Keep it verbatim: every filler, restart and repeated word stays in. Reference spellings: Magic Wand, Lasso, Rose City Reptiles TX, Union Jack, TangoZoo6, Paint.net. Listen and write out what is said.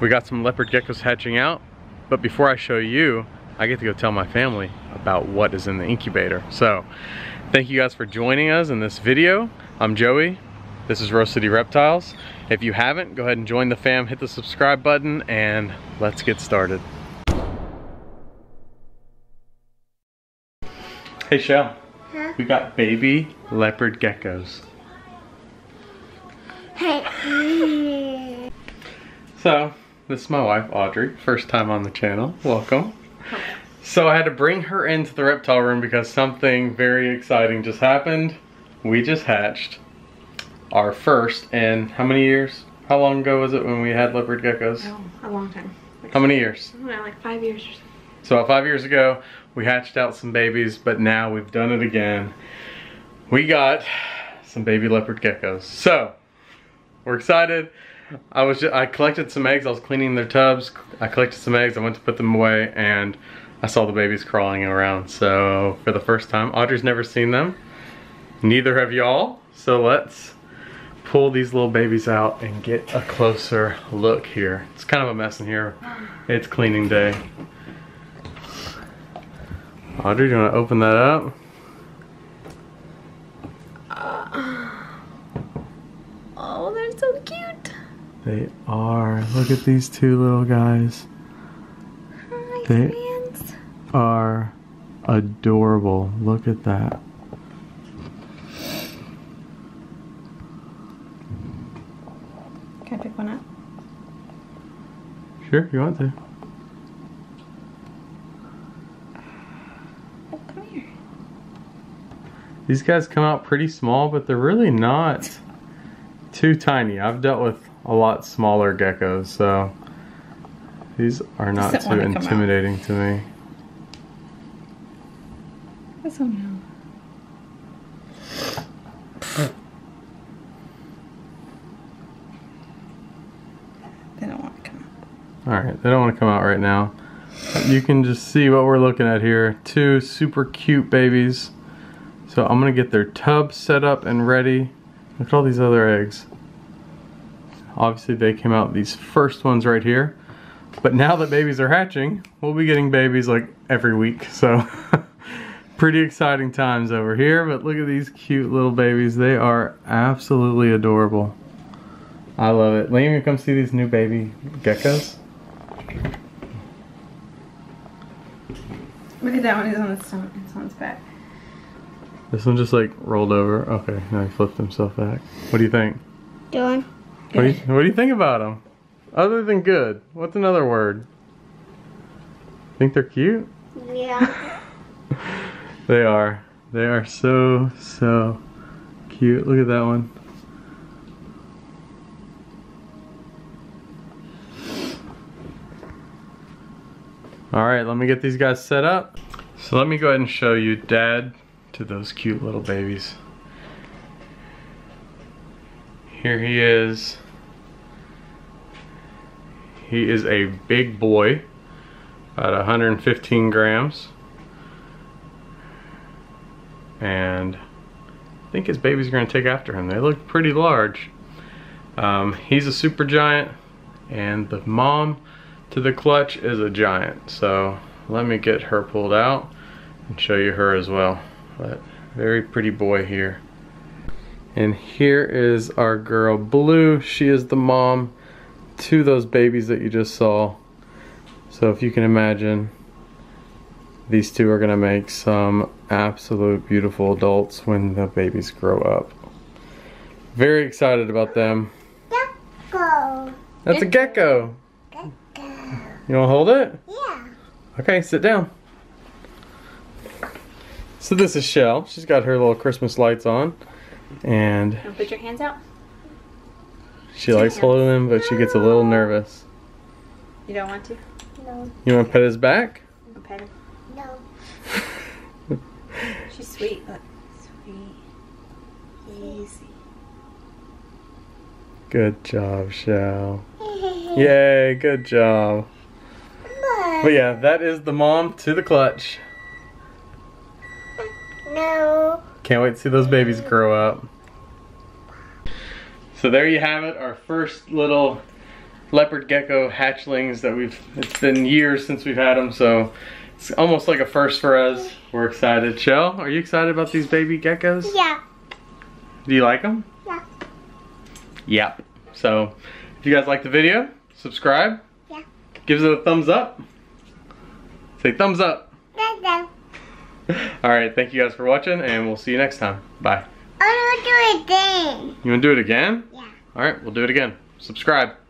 We got some leopard geckos hatching out, but before I show you, I get to go tell my family about what is in the incubator. So thank you guys for joining us in this video. I'm Joey. This is Rose City Reptiles. If you haven't, go ahead and join the fam, hit the subscribe button, and let's get started. Hey Shell, huh? We got baby leopard geckos. Hey. So, this is my wife Audrey, first time on the channel, welcome. So I had to bring her into the reptile room because something very exciting just happened. We just hatched our first in how many years? How long ago was it when we had leopard geckos? Oh, a long time. Like how many years? I don't know, like five years or so. So about five years ago, we hatched out some babies, but now we've done it again. We got some baby leopard geckos. So, we're excited. I was just, I collected some eggs, I was cleaning their tubs. I collected some eggs, I went to put them away, and I saw the babies crawling around. So for the first time, Audrey's never seen them. Neither have y'all. So let's pull these little babies out and get a closer look here. It's kind of a mess in here. It's cleaning day. Audrey, do you want to open that up? Oh, they're so cute. They are. Look at these two little guys. Hi, they fans. Are adorable. Look at that. Can I pick one up? Sure, if you want to. Oh, come here. These guys come out pretty small, but they're really not too tiny. I've dealt with a lot smaller geckos, so these are not too intimidating to me. I don't know. They don't want to come out. Alright, they don't want to come out right now. You can just see what we're looking at here. Two super cute babies. So I'm going to get their tub set up and ready. Look at all these other eggs. Obviously they came out these first ones right here, but now that babies are hatching, we'll be getting babies like every week, so pretty exciting times over here. But look at these cute little babies, they are absolutely adorable. I love it. Liam, come see these new baby geckos. Look at that one, he's on the stomach, this one's back. This one just like rolled over. Okay, now he flipped himself back. What do you think? Dylan. What do, you, what do you think about them? Other than good, what's another word? Think they're cute? Yeah. They are. They are so, so cute. Look at that one. Alright, let me get these guys set up. So let me go ahead and show you Dad to those cute little babies. Here he is. He is a big boy, about one hundred fifteen grams. And I think his babies are gonna take after him. They look pretty large. Um, he's a super giant, and the mom to the clutch is a giant. So let me get her pulled out and show you her as well. But very pretty boy here. And here is our girl Blue. She is the mom to those babies that you just saw. So if you can imagine, these two are gonna make some absolute beautiful adults when the babies grow up. Very excited about them. Gecko. That's a gecko. Gecko. You wanna hold it? Yeah. Okay, sit down. So this is Shell. She's got her little Christmas lights on. And don't put your hands out. She likes holding them, but she gets a little nervous. You don't want to? No. You want to pet his back? I'll pet him. No. She's sweet. Look. Sweet. Easy. Good job, Shell. Yay, good job. But yeah, that is the mom to the clutch. No. Can't wait to see those babies grow up. So there you have it, our first little leopard gecko hatchlings that we've, it's been years since we've had them, so it's almost like a first for us. We're excited. Chell, are you excited about these baby geckos? Yeah. Do you like them? Yeah. Yeah. So, if you guys like the video, subscribe. Yeah. Give it a thumbs up. Say thumbs up. Thumbs up. Alright, thank you guys for watching, and we'll see you next time. Bye. I want to do it again. You want to do it again? Yeah. Alright, we'll do it again. Subscribe.